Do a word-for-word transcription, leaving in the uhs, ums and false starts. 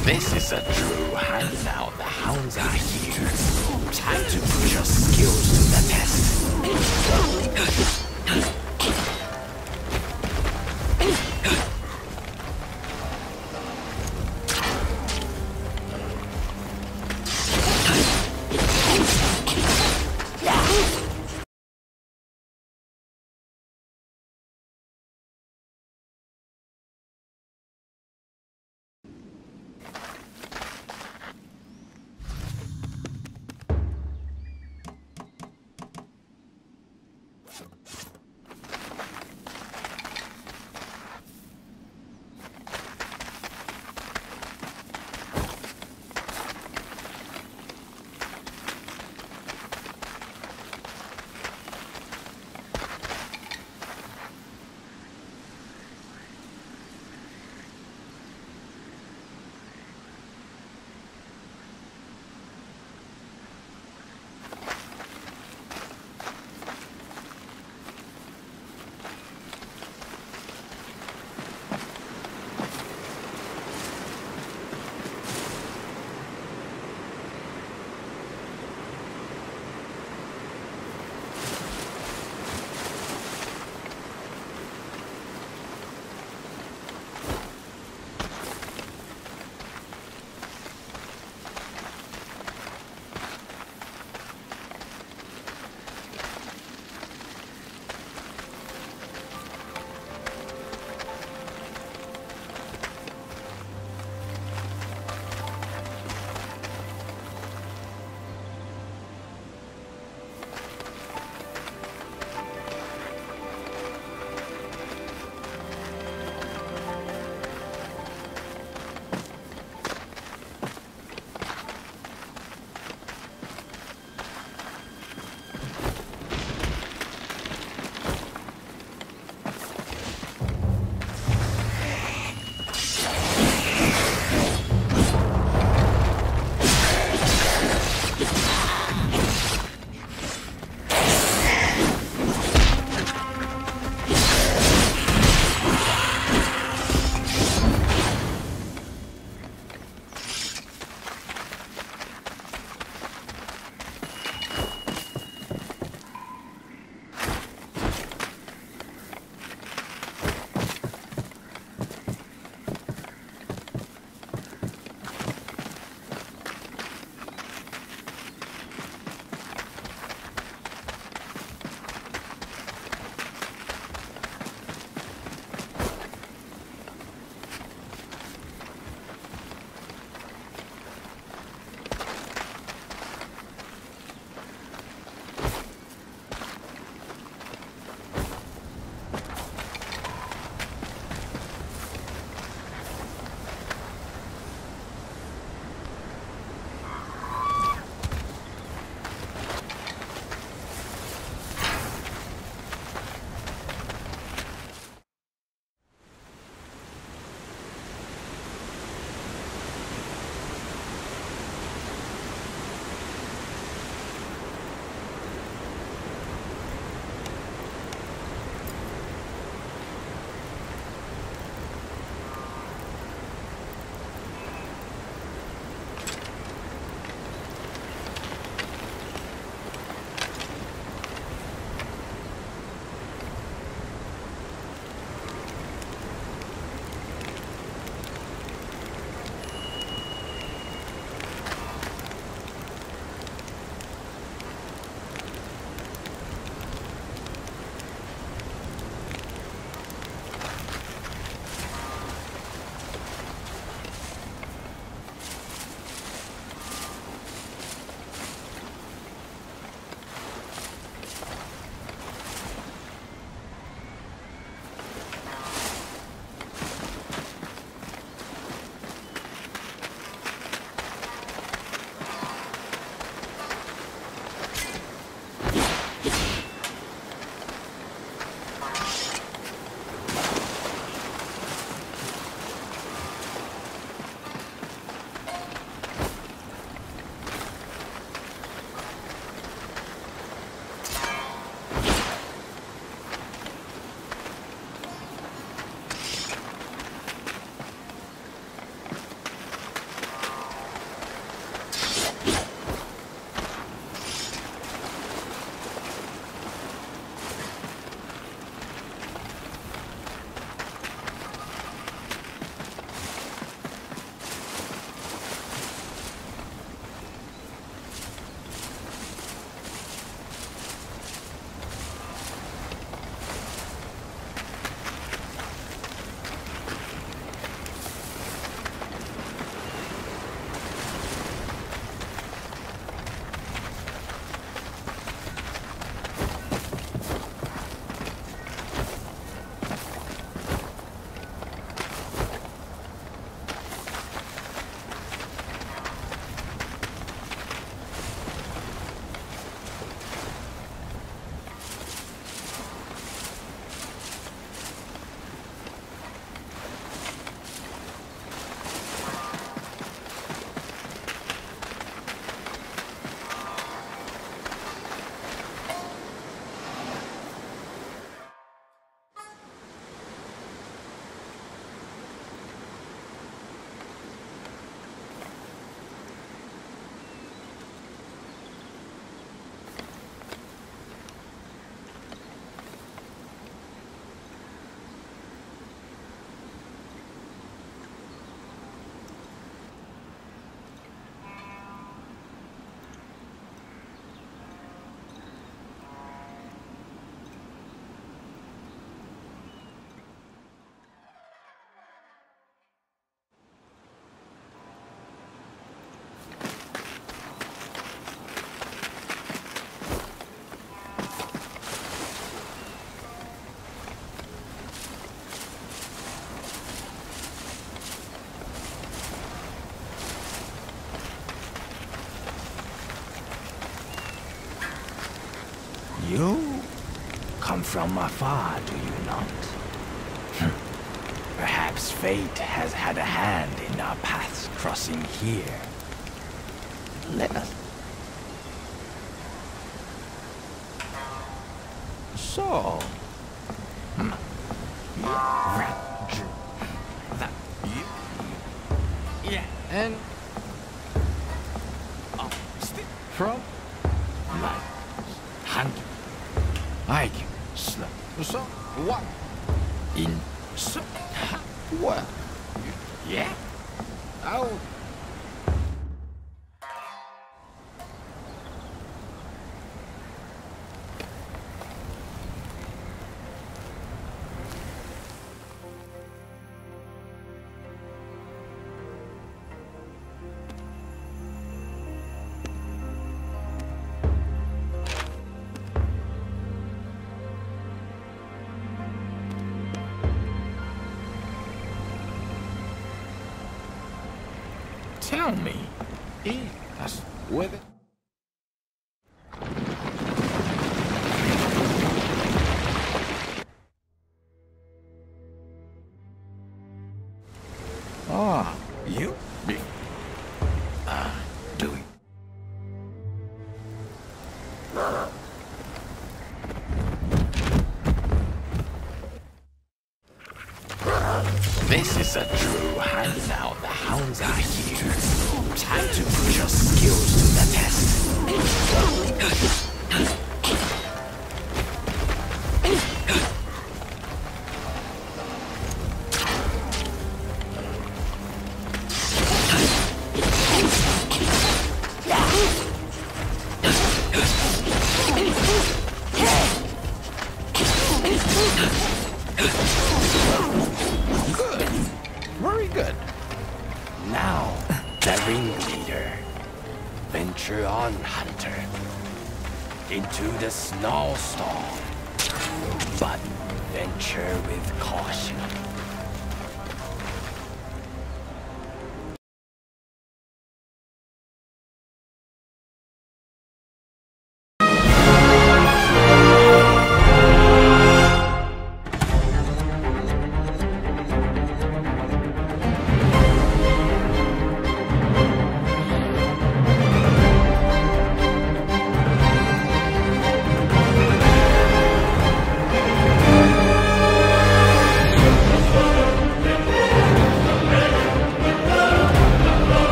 This is a true handout. The hounds are here. Time to put your skills to the test. You come from afar, do you not? Perhaps fate has had a hand in our paths crossing here. Let us... So... Yeah, and... From... My... Hand... I can... Slap... So... What? In... So... What? Yeah? I'll... Tell me, eat us with it. Ah, you be uh, doing. This is a true hand now. The hounds are here. Time to put your skills to the test. Good. Very good. Now, the ringleader. Venture on, hunter. Into the snowstorm. But venture with caution.